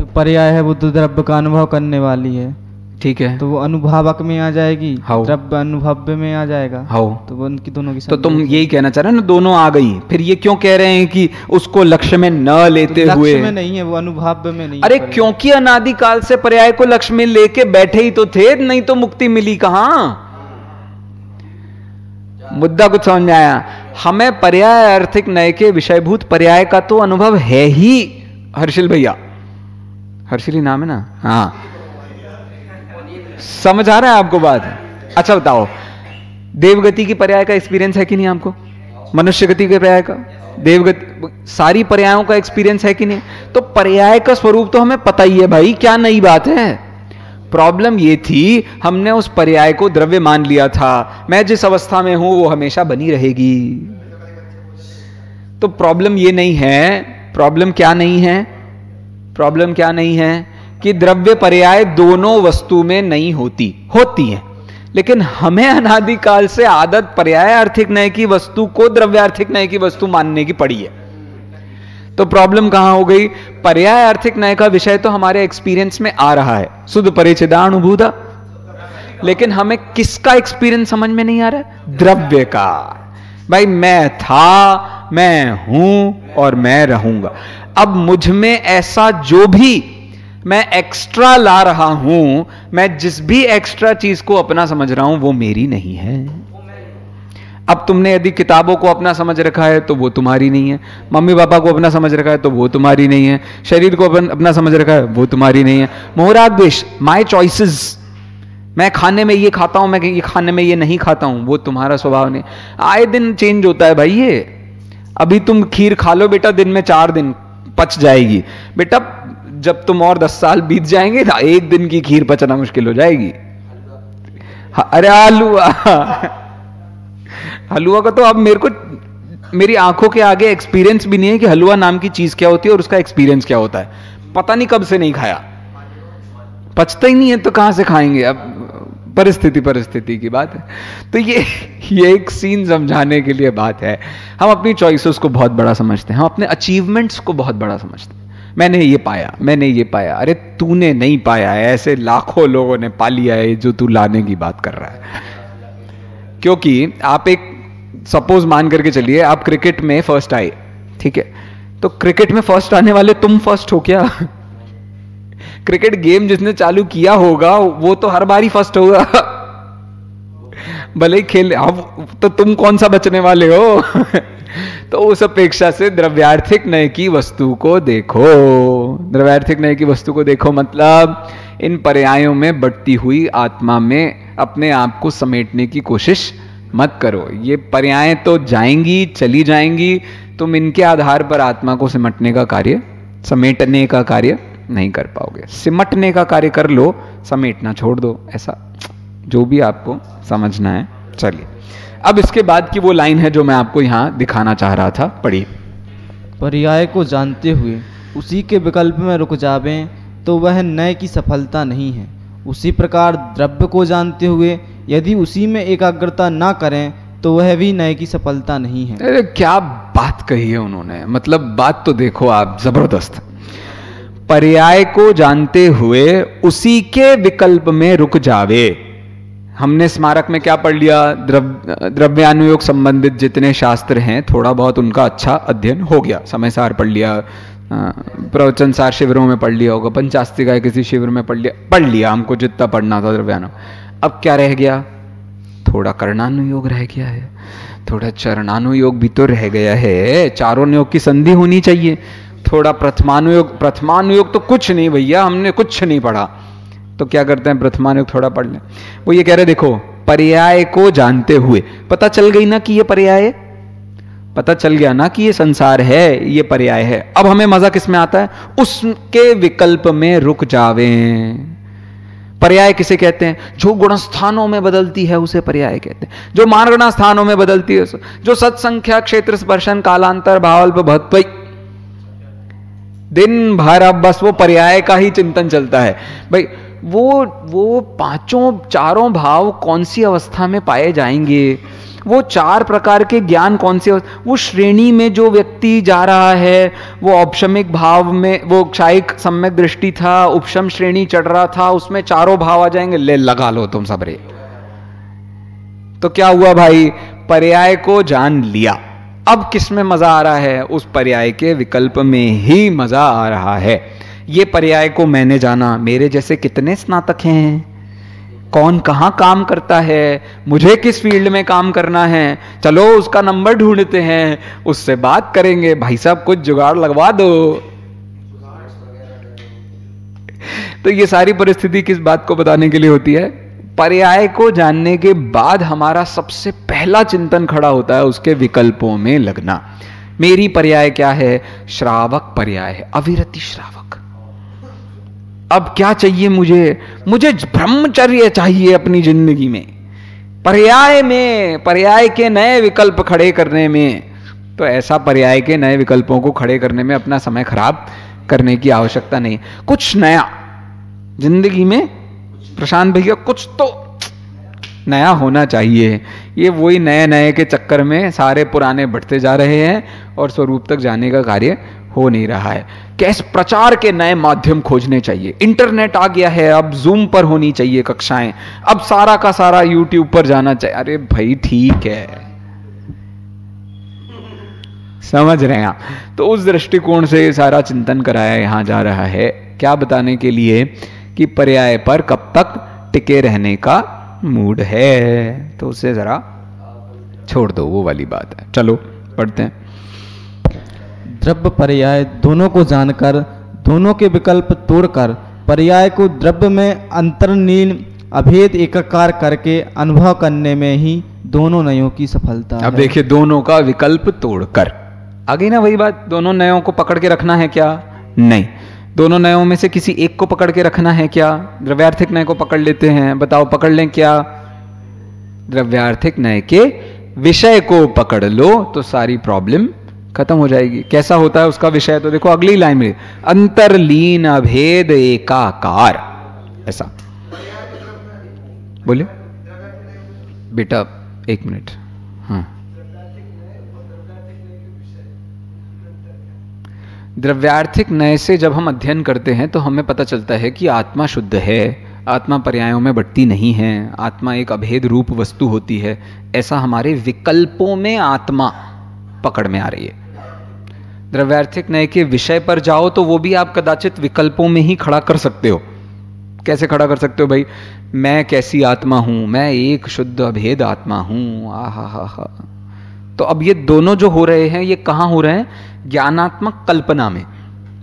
तो पर्याय है वो तो द्रव्य का अनुभव करने वाली है, ठीक है, तो वो अनुभावक में आ जाएगी, द्रव्य अनुभव्य में आ जाएगा। हाउ? तो वो उनकी दोनों की, तो तुम यही कहना चाह रहे हो ना, दोनों आ गई। फिर ये क्यों कह रहे हैं कि उसको लक्ष्य में न लेते तो हुए? लक्ष्य में नहीं है वो, अनुभाव्य में नहीं। अरे क्योंकि अनादिकाल से पर्याय को लक्ष्य में लेके बैठे ही तो थे, नहीं तो मुक्ति मिली कहाँ? मुद्दा कुछ समझ में आया? हमें पर्याय अर्थिक नए के विषयभूत पर्याय का तो अनुभव है ही। हर्षिल भैया, हर्षिल ही नाम है ना? हाँ, समझ आ रहा है आपको बात? अच्छा बताओ, देवगति की पर्याय का एक्सपीरियंस है कि नहीं आपको? मनुष्य गति के पर्याय का, देवगति, सारी पर्यायों का एक्सपीरियंस है कि नहीं? तो पर्याय का स्वरूप तो हमें पता ही है भाई, क्या नई बात है? प्रॉब्लम ये थी हमने उस पर्याय को द्रव्य मान लिया था, मैं जिस अवस्था में हूं वो हमेशा बनी रहेगी। तो प्रॉब्लम ये नहीं है, प्रॉब्लम क्या नहीं है, प्रॉब्लम क्या नहीं है कि द्रव्य पर्याय दोनों वस्तु में नहीं होती, होती है, लेकिन हमें अनादिकाल से आदत पर्यायार्थिक न्याय की वस्तु को द्रव्यार्थिक न्याय की वस्तु मानने की पड़ी है। तो प्रॉब्लम कहां हो गई? पर्यायार्थिक न्याय का विषय तो हमारे एक्सपीरियंस में आ रहा है, शुद्ध परिचिदानुभूता, लेकिन हमें किसका एक्सपीरियंस समझ में नहीं आ रहा है? द्रव्य का। भाई मैं था, मैं हूं और मैं रहूंगा। अब मुझ में ऐसा जो भी मैं एक्स्ट्रा ला रहा हूं, मैं जिस भी एक्स्ट्रा चीज को अपना समझ रहा हूं वो मेरी नहीं है। अब तुमने यदि किताबों को अपना समझ रखा है तो वो तुम्हारी नहीं है, मम्मी पापा को अपना समझ रखा है तो वो तुम्हारी नहीं है, शरीर को अपना समझ रखा है वो तुम्हारी नहीं है। मोहरादेश, माय चॉइसेस, मैं खाने में ये खाता हूं, मैं ये खाने में ये नहीं खाता हूं, वो तुम्हारा स्वभाव नहीं। आए दिन चेंज होता है भाई ये। अभी तुम खीर खा लो बेटा, दिन में चार दिन पच जाएगी बेटा, जब तुम और दस साल बीत जाएंगे तो एक दिन की खीर पचना मुश्किल हो जाएगी। अरे हलवा, हलवा का तो अब मेरे को, मेरी आंखों के आगे एक्सपीरियंस भी नहीं है कि हलवा नाम की चीज क्या होती है और उसका एक्सपीरियंस क्या होता है। पता नहीं कब से नहीं खाया, पचता ही नहीं है तो कहां से खाएंगे। अब परिस्थिति परिस्थिति की बात है। तो ये ये एक सीन समझाने के लिए बात है। हम अपनी चॉइसेस को बहुत बड़ा समझते हैं, हम अपने अचीवमेंट्स को बहुत बड़ा समझते हैं। मैंने ये पाया, मैंने ये पाया, अरे तूने नहीं पाया है, ऐसे लाखों लोगों ने पा लिया है जो तू लाने की बात कर रहा है। क्योंकि आप एक सपोज मान करके चलिए, आप क्रिकेट में फर्स्ट आए, ठीक है, तो क्रिकेट में फर्स्ट आने वाले तुम फर्स्ट हो क्या? क्रिकेट गेम जिसने चालू किया होगा वो तो हर बार ही फर्स्ट होगा, भले ही खेल, अब तो तुम कौन सा बचने वाले हो? तो उस अपेक्षा से द्रव्यार्थिक नए की वस्तु को देखो। द्रव्यार्थिक नए की वस्तु को देखो मतलब इन पर्यायों में बढ़ती हुई आत्मा में अपने आप को समेटने की कोशिश मत करो। ये पर्याय तो जाएंगी, चली जाएंगी, तुम इनके आधार पर आत्मा को सिमटने का कार्य, समेटने का कार्य नहीं कर पाओगे। सिमटने का कार्य कर लो, समेटना छोड़ दो, ऐसा जो भी आपको समझना है। चलिए अब इसके बाद की वो लाइन है जो मैं आपको यहाँ दिखाना चाह रहा था, पढ़िए। पर्याय को जानते हुए उसी के विकल्प में रुक जावें तो वह नए की सफलता नहीं है। उसी प्रकार द्रव्य को जानते हुए यदि उसी में एकाग्रता ना करें तो वह भी नए की सफलता नहीं है। अरे क्या बात कही है उन्होंने, मतलब बात तो देखो आप, जबरदस्त। पर्याय को जानते हुए उसी के विकल्प में रुक जावे। हमने स्मारक में क्या पढ़ लिया? द्रव्य द्रव्यानुयोग संबंधित जितने शास्त्र हैं थोड़ा बहुत उनका अच्छा अध्ययन हो गया। समयसार पढ़ लिया, प्रवचन सार शिविरों में पढ़ लिया होगा, पंचास्तिका के किसी शिविर में पढ़ लिया, पढ़ लिया हमको जितना पढ़ना था द्रव्यानुयोग। अब क्या रह गया? थोड़ा करणानुयोग रह गया है, थोड़ा चरणानुयोग भी तो रह गया है, चारों योग की संधि होनी चाहिए, थोड़ा प्रथमानुयोग। प्रथमानुयोग तो कुछ नहीं भैया, हमने कुछ नहीं पढ़ा। तो क्या करते हैं, प्रथमानुयोग थोड़ा पढ़ लें। वो ये कह रहे देखो, पर्याय को जानते हुए, पता चल गई ना कि ये पर्याय, पता चल गया ना कि ये संसार है, ये पर्याय है। अब हमें मजा किस में आता है? उसके विकल्प में रुक जावे। पर्याय किसे कहते हैं? जो गुणस्थानों में बदलती है उसे पर्याय कहते हैं, जो मानगुणा स्थानों में बदलती है, जो सत्संख्या क्षेत्र स्पर्शन कालांतर भावल्प भत्पई, दिन भर अब बस वो पर्याय का ही चिंतन चलता है। भाई वो वो पांचों चारों भाव कौन सी अवस्था में पाए जाएंगे, वो चार प्रकार के ज्ञान कौन से, वो श्रेणी में जो व्यक्ति जा रहा है, वो औपशमिक भाव में, वो क्षायिक सम्यक दृष्टि था, उपशम श्रेणी चढ़ रहा था, उसमें चारों भाव आ जाएंगे। ले लगा लो तुम सब रे। तो क्या हुआ भाई, पर्याय को जान लिया, अब किसमें मजा आ रहा है? उस पर्याय के विकल्प में ही मजा आ रहा है। ये पर्याय को मैंने जाना, मेरे जैसे कितने स्नातक हैं, कौन कहाँ काम करता है, मुझे किस फील्ड में काम करना है, चलो उसका नंबर ढूंढते हैं, उससे बात करेंगे, भाई साहब कुछ जुगाड़ लगवा दो। तो ये सारी परिस्थिति किस बात को बताने के लिए होती है? पर्याय को जानने के बाद हमारा सबसे पहला चिंतन खड़ा होता है उसके विकल्पों में लगना। मेरी पर्याय क्या है? श्रावक पर्याय है, अविरति श्रावक। अब क्या चाहिए मुझे? मुझे ब्रह्मचर्य चाहिए अपनी जिंदगी में। पर्याय में, पर्याय के नए विकल्प खड़े करने में, तो ऐसा पर्याय के नए विकल्पों को खड़े करने में अपना समय खराब करने की आवश्यकता नहीं। कुछ नया जिंदगी में प्रशांत भैया, कुछ तो नया होना चाहिए। ये वही नए नए के चक्कर में सारे पुराने बढ़ते जा रहे हैं और स्वरूप तक जाने का कार्य हो नहीं रहा है। कैसे प्रचार के नए माध्यम खोजने चाहिए। इंटरनेट आ गया है, अब जूम पर होनी चाहिए कक्षाएं, अब सारा का सारा यूट्यूब पर जाना चाहिए। अरे भाई ठीक है, समझ रहे हैं आप? तो उस दृष्टिकोण से सारा चिंतन कराया यहाँ जा रहा है। क्या बताने के लिए कि पर्याय पर कब तक टिके रहने का मूड है, तो उसे जरा छोड़ दो, वो वाली बात है। चलो पढ़ते हैं। द्रव्य पर्याय दोनों को जानकर, दोनों के विकल्प तोड़कर, पर्याय को द्रव्य में अंतर्लीन अभेद एकाकार करके अनुभव करने में ही दोनों नयों की सफलता। अब देखिए, दोनों का विकल्प तोड़कर, आगे ना वही बात, दोनों नयों को पकड़ के रखना है क्या? नहीं। दोनों नयों में से किसी एक को पकड़ के रखना है क्या? द्रव्यार्थिक नय को पकड़ लेते हैं, बताओ पकड़ लें क्या? द्रव्यार्थिक नय के विषय को पकड़ लो तो सारी प्रॉब्लम खत्म हो जाएगी। कैसा होता है उसका विषय? तो देखो अगली लाइन में, अंतर्लीन अभेद एकाकार, ऐसा बोलिए बेटा, एक मिनट। हाँ, द्रव्यार्थिक नए से जब हम अध्ययन करते हैं तो हमें पता चलता है कि आत्मा शुद्ध है, आत्मा पर्यायों में बढ़ती नहीं है, आत्मा एक अभेद रूप वस्तु होती है। ऐसा हमारे विकल्पों में आत्मा पकड़ में आ रही है। द्रव्यार्थिक नए के विषय पर जाओ तो वो भी आप कदाचित विकल्पों में ही खड़ा कर सकते हो। कैसे खड़ा कर सकते हो भाई? मैं कैसी आत्मा हूं, मैं एक शुद्ध अभेद आत्मा हूं। आहा हा हा। तो अब ये दोनों जो हो रहे हैं ये कहां हो रहे हैं? ज्ञानात्मक कल्पना में,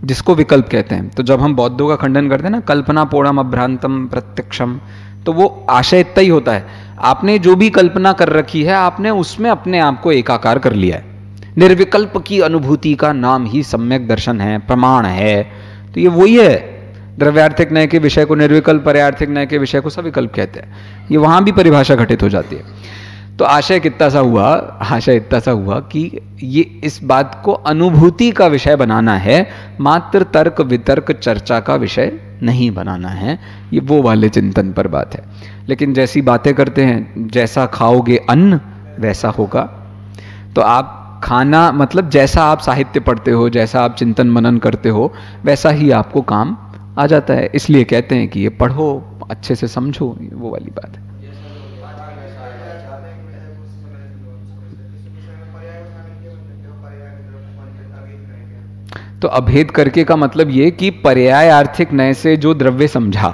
जिसको विकल्प कहते हैं। तो जब हम बौद्धों का खंडन करते हैं ना, कल्पना पोड़म अभ्रांतम प्रत्यक्षम, तो वो आशय तय होता है। आपने जो भी कल्पना कर रखी है आपने उसमें अपने आप को एकाकार कर लिया है। निर्विकल्प की अनुभूति का नाम ही सम्यक दर्शन है, प्रमाण है। तो ये वही है। द्रव्यार्थिक नए के विषय को निर्विकल्प, पर्यार्थिक नए के विषय को सविकल्प कहते हैं। ये वहां भी परिभाषा घटित हो जाती है। तो आशय कितना सा हुआ? आशय इतना सा हुआ कि ये इस बात को अनुभूति का विषय बनाना है, मात्र तर्क वितर्क चर्चा का विषय नहीं बनाना है। ये वो वाले चिंतन पर बात है। लेकिन जैसी बातें करते हैं, जैसा खाओगे अन्न वैसा होगा। तो आप खाना मतलब जैसा आप साहित्य पढ़ते हो, जैसा आप चिंतन मनन करते हो, वैसा ही आपको काम आ जाता है। इसलिए कहते हैं कि ये पढ़ो, अच्छे से समझो, वो वाली बात है। तो अभेद करके का मतलब ये कि पर्यायार्थिक नए से जो द्रव्य समझा,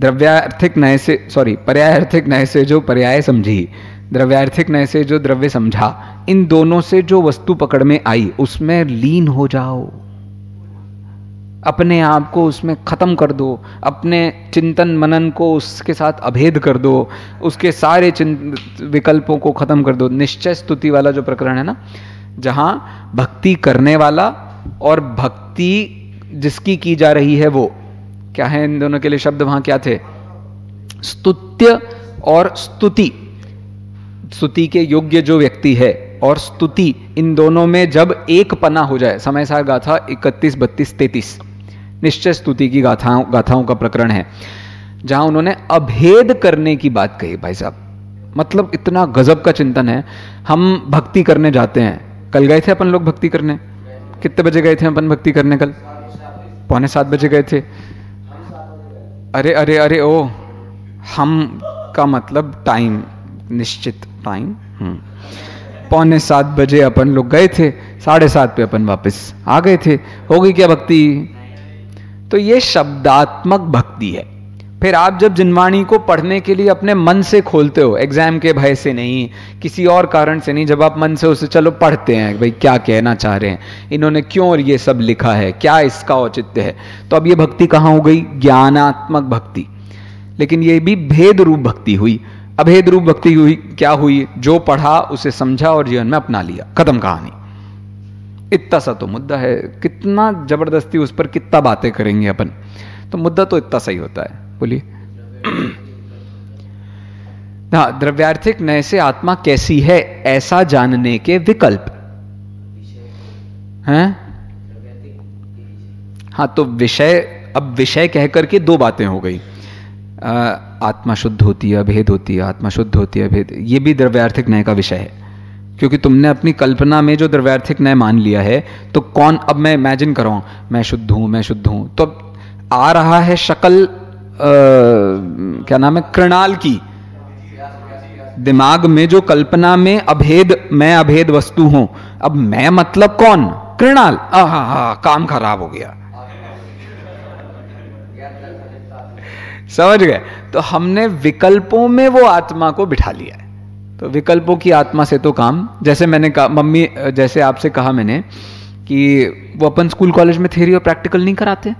द्रव्यार्थिक नए से सॉरी पर्यायार्थिक नए से जो पर्याय समझी, द्रव्यार्थिक नए से जो द्रव्य समझा, इन दोनों से जो वस्तु पकड़ में आई उसमें लीन हो जाओ। अपने आप को उसमें खत्म कर दो, अपने चिंतन मनन को उसके साथ अभेद कर दो, उसके सारे विकल्पों को खत्म कर दो। निश्चय स्तुति वाला जो प्रकरण है ना, जहां भक्ति करने वाला और भक्ति जिसकी की जा रही है वो क्या है, इन दोनों के लिए शब्द वहां क्या थे? स्तुत्य और स्तुति। स्तुति के योग्य जो व्यक्ति है और स्तुति, इन दोनों में जब एक पना हो जाए। समयसार गाथा इकतीस बत्तीस तैंतीस निश्चय स्तुति की गाथाओं गाथाओं का प्रकरण है, जहां उन्होंने अभेद करने की बात कही। भाई साहब, मतलब इतना गजब का चिंतन है। हम भक्ति करने जाते हैं, कल गए थे अपन लोग भक्ति करने। कितने बजे गए थे अपन भक्ति करने? कल पौने सात बजे गए थे। अरे अरे अरे ओ, हम का मतलब टाइम, निश्चित टाइम। पौने सात बजे अपन लोग गए थे, साढ़े सात पे अपन वापस आ गए थे। हो गई क्या भक्ति? तो ये शब्दात्मक भक्ति है। फिर आप जब जिनवाणी को पढ़ने के लिए अपने मन से खोलते हो, एग्जाम के भय से नहीं, किसी और कारण से नहीं, जब आप मन से उसे चलो पढ़ते हैं, भाई क्या कहना चाह रहे हैं, इन्होंने क्यों और ये सब लिखा है, क्या इसका औचित्य है, तो अब ये भक्ति कहाँ हो गई? ज्ञानात्मक भक्ति। लेकिन ये भी भेद रूप भक्ति हुई। अभेद रूप भक्ति हुई क्या हुई? जो पढ़ा उसे समझा और जीवन में अपना लिया, खत्म कहानी। इतना सा तो मुद्दा है। कितना जबरदस्ती उस पर कितना बातें करेंगे अपन, तो मुद्दा तो इतना सही होता है। बोलिए हाँ, द्रव्यार्थिक नए से आत्मा कैसी है ऐसा जानने के विकल्प हैं। हाँ, तो विषय, अब विषय कहकर के दो बातें हो गई। आ, आत्मा शुद्ध होती है, अभेद होती है, आत्मा शुद्ध होती है, अभेद। ये भी द्रव्यार्थिक न्याय का विषय है, क्योंकि तुमने अपनी कल्पना में जो द्रव्यार्थिक न्याय मान लिया है। तो कौन, अब मैं इमेजिन कर रहा हूं मैं शुद्ध हूं, मैं शुद्ध हूं, तो अब आ रहा है शकल, आ, क्या नाम है, कृणाल की। दिमाग में जो कल्पना में अभेद, मैं अभेद वस्तु हूं, अब मैं मतलब कौन? कृणाल। आहा हा, काम खराब हो गया। समझ गए? तो हमने विकल्पों में वो आत्मा को बिठा लिया है। तो विकल्पों की आत्मा से तो काम, जैसे मैंने कहा मम्मी, जैसे आपसे कहा मैंने कि वो अपन स्कूल कॉलेज में थ्योरी और प्रैक्टिकल नहीं कराते।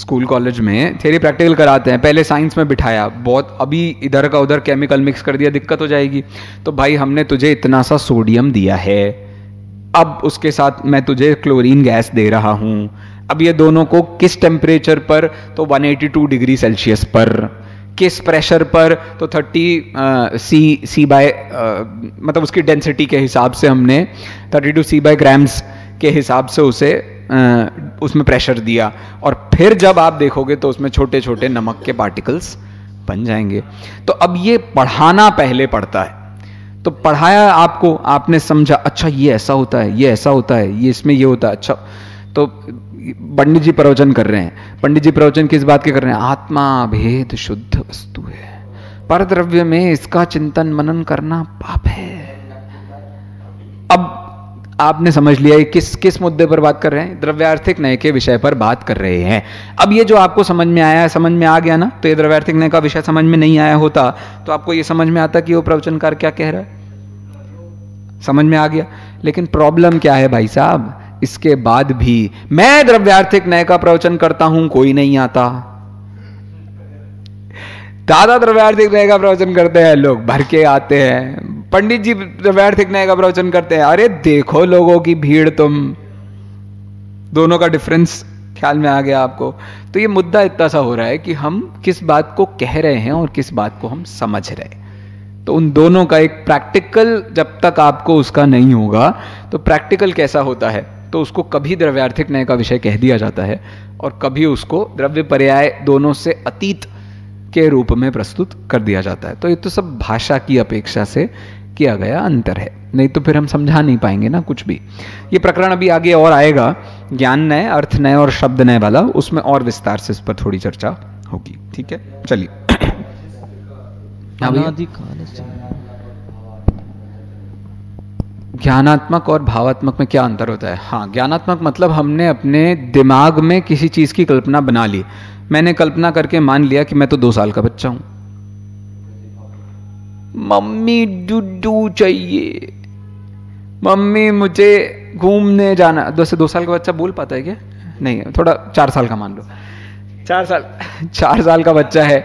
स्कूल कॉलेज में थ्योरी प्रैक्टिकल कराते हैं। पहले साइंस में बिठाया बहुत, अभी इधर का उधर केमिकल मिक्स कर दिया, दिक्कत हो जाएगी। तो भाई हमने तुझे इतना सा सोडियम दिया है, अब उसके साथ मैं तुझे क्लोरीन गैस दे रहा हूं। अब ये दोनों को किस टेम्परेचर पर? तो एक सौ बयासी डिग्री सेल्सियस पर। किस प्रेशर पर? तो तीस सी सी बाय, मतलब उसकी डेंसिटी के हिसाब से हमने बत्तीस सी बाय ग्राम्स के हिसाब से उसे आ, उसमें प्रेशर दिया। और फिर जब आप देखोगे तो उसमें छोटे छोटे नमक के पार्टिकल्स बन जाएंगे। तो अब ये पढ़ाना पहले पड़ता है। तो पढ़ाया आपको, आपने समझा, अच्छा ये ऐसा होता है, ये ऐसा होता है, ये इसमें ये होता है। अच्छा तो पंडित जी प्रवचन कर रहे हैं, पंडित जी प्रवचन किस बात के कर रहे हैं? आत्मा भेद शुद्ध वस्तु है, परद्रव्य में इसका चिंतन मनन करना पाप है। अब आपने समझ लिया है किस किस मुद्दे पर बात कर रहे हैं, द्रव्यार्थिक नय के विषय पर बात कर रहे हैं। अब ये जो आपको समझ में आया, समझ में आ गया ना, तो ये द्रव्यार्थिक नय का विषय समझ में नहीं आया होता तो आपको ये समझ में आता कि वो प्रवचनकार क्या कह रहा है, समझ में आ गया। लेकिन प्रॉब्लम क्या है भाई साहब, इसके बाद भी मैं द्रव्यार्थिक नय का प्रवचन करता हूं, कोई नहीं आता। दादा द्रव्यार्थिक नय का प्रवचन करते हैं, लोग भर के आते हैं। पंडित जी द्रव्यार्थिक नय का प्रवचन करते हैं, अरे देखो लोगों की भीड़। तुम दोनों का डिफरेंस ख्याल में आ गया आपको। तो ये मुद्दा इतना सा हो रहा है कि हम किस बात को कह रहे हैं और किस बात को हम समझ रहे हैं। तो उन दोनों का एक प्रैक्टिकल, जब तक आपको उसका नहीं होगा, तो प्रैक्टिकल कैसा होता है, तो उसको कभी द्रव्यार्थिक नय का विषय कह दिया जाता है और कभी उसको द्रव्य पर्याय दोनों से अतीत के रूप में प्रस्तुत कर दिया जाता है। तो ये तो सब भाषा की अपेक्षा से किया गया अंतर है, नहीं तो फिर हम समझा नहीं पाएंगे ना कुछ भी। ये प्रकरण अभी आगे और आएगा, ज्ञान नय, अर्थ नय और शब्द नय वाला, उसमें और विस्तार से इस पर थोड़ी चर्चा होगी। ठीक है, चलिए। ज्ञानात्मक और भावात्मक में क्या अंतर होता है? हाँ, ज्ञानात्मक मतलब हमने अपने दिमाग में किसी चीज की कल्पना बना ली। मैंने कल्पना करके मान लिया कि मैं तो दो साल का बच्चा हूं, मम्मी डुड्डू चाहिए, मम्मी मुझे घूमने जाना। वैसे दो साल का बच्चा बोल पाता है क्या? नहीं, थोड़ा चार साल का मान लो, चार साल चार साल का बच्चा है,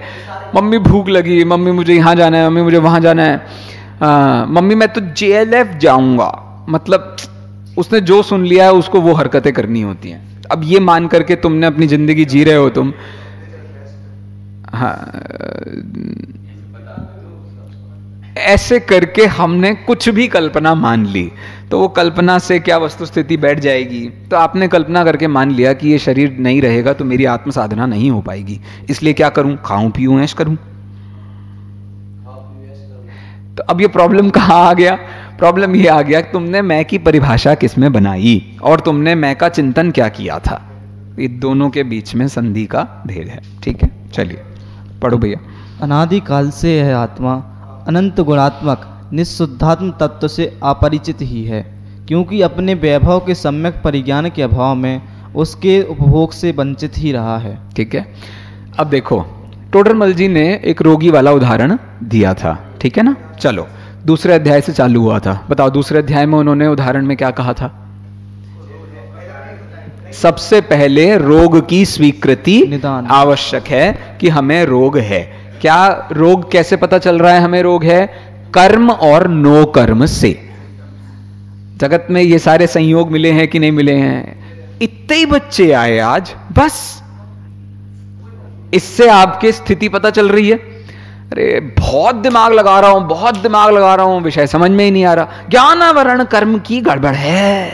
मम्मी भूख लगी, मम्मी मुझे यहाँ जाना है, मम्मी मुझे वहाँ जाना है, आ, मम्मी मैं तो जे एल एफ जाऊँगा। मतलब उसने जो सुन लिया है उसको वो हरकतें करनी होती हैं। अब ये मान करके तुमने अपनी जिंदगी जी रहे हो तुम। हाँ, ऐसे करके हमने कुछ भी कल्पना मान ली, तो वो कल्पना से क्या वस्तुस्थिति बैठ जाएगी। तो आपने कल्पना करके मान लिया कि ये शरीर नहीं रहेगा तो मेरी आत्म साधना नहीं हो पाएगी, इसलिए क्या करूं, खाऊं पीऊं ऐश करूं। तो अब ये प्रॉब्लम कहाँ आ गया? प्रॉब्लम ये आ गया कि तुमने मैं की परिभाषा किसमें बनाई और तुमने मैं का चिंतन क्या किया था। ये दोनों के बीच में संधि का भेद है। ठीक है, चलिए पढ़ो भैया। अनादिकाल से है आत्मा, अनंत गुणात्मक निःशुद्धात्म तत्व से अपरिचित ही है, क्योंकि अपने वैभव के सम्यक परिज्ञान के अभाव में उसके उपभोग से वंचित ही रहा है। ठीक है, अब देखो, टोडरमल जी ने एक रोगी वाला उदाहरण दिया था, ठीक है ना। चलो, दूसरे अध्याय से चालू हुआ था, बताओ दूसरे अध्याय में उन्होंने उदाहरण में क्या कहा था? सबसे पहले रोग की स्वीकृति निदान आवश्यक है कि हमें रोग है। क्या रोग, कैसे पता चल रहा है हमें रोग है? कर्म और नो कर्म से। जगत में ये सारे संयोग मिले हैं कि नहीं मिले हैं? इतने ही बच्चे आए आज, बस इससे आपकी स्थिति पता चल रही है। अरे बहुत दिमाग लगा रहा हूं, बहुत दिमाग लगा रहा हूं, विषय समझ में ही नहीं आ रहा। ज्ञानावरण कर्म की गड़बड़ है,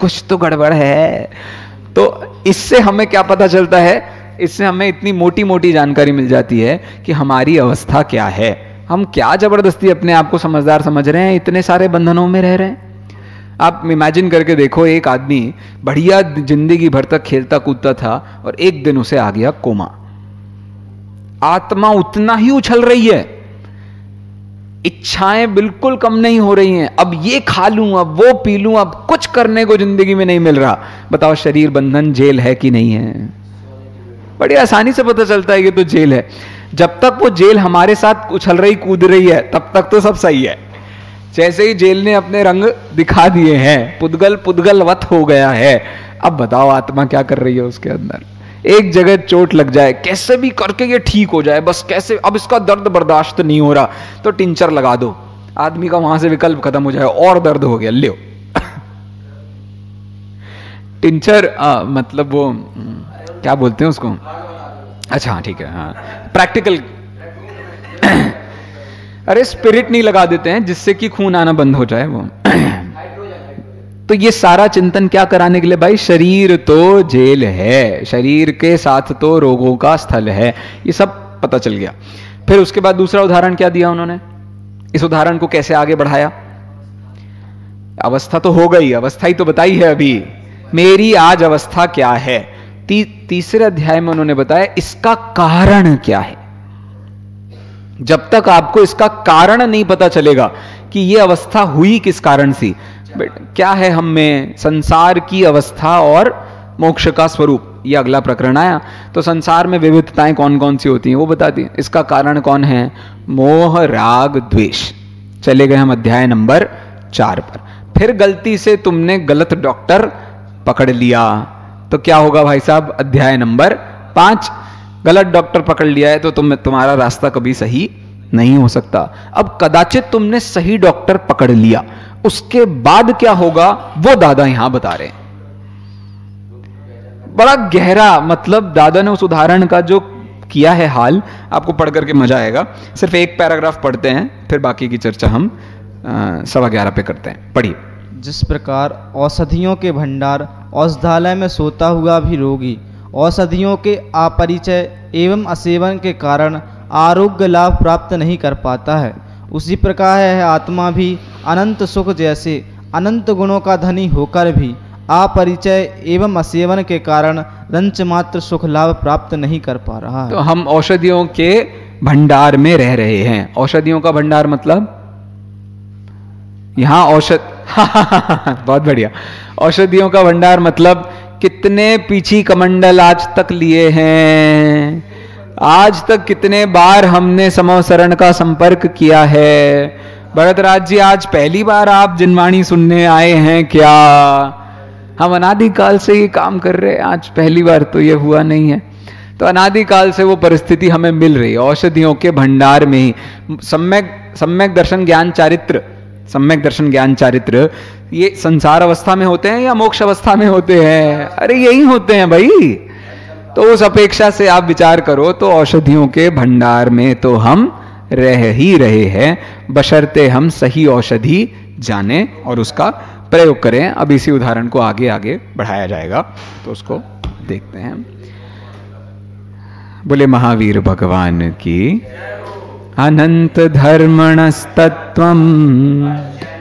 कुछ तो गड़बड़ है। तो इससे हमें क्या पता चलता है? इससे हमें इतनी मोटी मोटी जानकारी मिल जाती है कि हमारी अवस्था क्या है। हम क्या जबरदस्ती अपने आप को समझदार समझ रहे हैं, इतने सारे बंधनों में रह रहे हैं। आप इमेजिन करके देखो, एक आदमी बढ़िया जिंदगी भर तक खेलता कूदता था और एक दिन उसे आ गया कोमा। आत्मा उतना ही उछल रही है, इच्छाएं बिल्कुल कम नहीं हो रही हैं। अब ये खा लूं, अब वो पी लूं, अब कुछ करने को जिंदगी में नहीं मिल रहा। बताओ शरीर बंधन जेल है कि नहीं है? बड़ी आसानी से पता चलता है ये तो जेल है। जब तक वो जेल हमारे साथ उछल रही कूद रही है तब तक तो सब सही है। जैसे ही जेल ने अपने रंग दिखा दिए हैं, पुद्गल पुद्गलवत हो गया है, अब बताओ आत्मा क्या कर रही है उसके अंदर। एक जगह चोट लग जाए, कैसे भी करके ये ठीक हो जाए, बस कैसे। अब इसका दर्द बर्दाश्त नहीं हो रहा तो टिंचर लगा दो, आदमी का वहां से विकल्प खत्म हो जाए। और दर्द हो गया, ले टिंचर, आ, मतलब वो क्या बोलते हैं उसको? अच्छा हाँ, ठीक है, हाँ प्रैक्टिकल। अरे स्पिरिट नहीं लगा देते हैं जिससे कि खून आना बंद हो जाए वो। तो ये सारा चिंतन क्या कराने के लिए? भाई शरीर तो जेल है, शरीर के साथ तो रोगों का स्थल है। ये सब पता चल गया। फिर उसके बाद दूसरा उदाहरण क्या दिया उन्होंने, इस उदाहरण को कैसे आगे बढ़ाया। अवस्था तो हो गई, अवस्था ही तो बताई है अभी, मेरी आज अवस्था क्या है। ती, तीसरे अध्याय में उन्होंने बताया इसका कारण क्या है। जब तक आपको इसका कारण नहीं पता चलेगा कि यह अवस्था हुई किस कारण सी, क्या है हम में संसार की अवस्था और मोक्ष का स्वरूप, यह अगला प्रकरण आया। तो संसार में विविधताएं कौन कौन सी होती हैं वो बताती है, इसका कारण कौन है, मोह राग द्वेष। चले गए हम अध्याय नंबर चार पर। फिर गलती से तुमने गलत डॉक्टर पकड़ लिया तो क्या होगा भाई साहब, अध्याय नंबर पांच, गलत डॉक्टर पकड़ लिया है तो तुम तुम्हारा रास्ता कभी सही नहीं हो सकता। अब कदाचित तुमने सही डॉक्टर पकड़ लिया, उसके बाद क्या होगा वो दादा यहां बता रहे हैं। बड़ा गहरा, मतलब दादा ने उस उदाहरण का जो किया है हाल, आपको पढ़ करके मजा आएगा। सिर्फ एक पैराग्राफ पढ़ते हैं, फिर बाकी की चर्चा हम सवा ग्यारह पे करते हैं। पढ़िए। जिस प्रकार औषधियों के भंडार, औषधालय में सोता हुआ भी रोगी औषधियों के अपरिचय एवं असेवन के कारण आरोग्य लाभ प्राप्त नहीं कर पाता है, उसी प्रकार है आत्मा भी अनंत सुख जैसे अनंत गुणों का धनी होकर भी अपरिचय एवं असेवन के कारण रंच मात्र सुख लाभ प्राप्त नहीं कर पा रहा है। तो हम औषधियों के भंडार में रह रहे हैं। औषधियों का भंडार मतलब यहां औषध, बहुत बढ़िया। औषधियों का भंडार मतलब कितने पीछी कमंडल आज तक लिए हैं, आज तक कितने बार हमने समवसरण का संपर्क किया है। भरतराज जी, आज पहली बार आप जिनवाणी सुनने आए हैं क्या? हम अनादिकाल से ये काम कर रहे हैं, आज पहली बार तो ये हुआ नहीं है। तो अनादिकाल से वो परिस्थिति हमें मिल रही है, औषधियों के भंडार में ही। सम्यक सम्यक दर्शन ज्ञान चारित्र, सम्यक दर्शन ज्ञान चारित्र, ये संसार अवस्था में होते हैं या मोक्ष अवस्था में होते हैं? अरे यही होते हैं भाई। तो उस अपेक्षा से आप विचार करो तो औषधियों के भंडार में तो हम रह ही रहे हैं, बशर्ते हम सही औषधि जाने और उसका प्रयोग करें। अब इसी उदाहरण को आगे आगे बढ़ाया जाएगा, तो उसको देखते हैं। बोले महावीर भगवान की। अनंत धर्मणस्तत्वम्